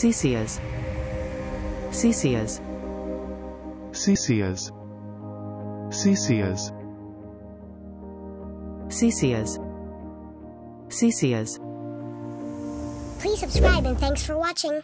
Caecias. Caecias. Caecias. Caecias. Caecias. Caecias. Please subscribe and thanks for watching.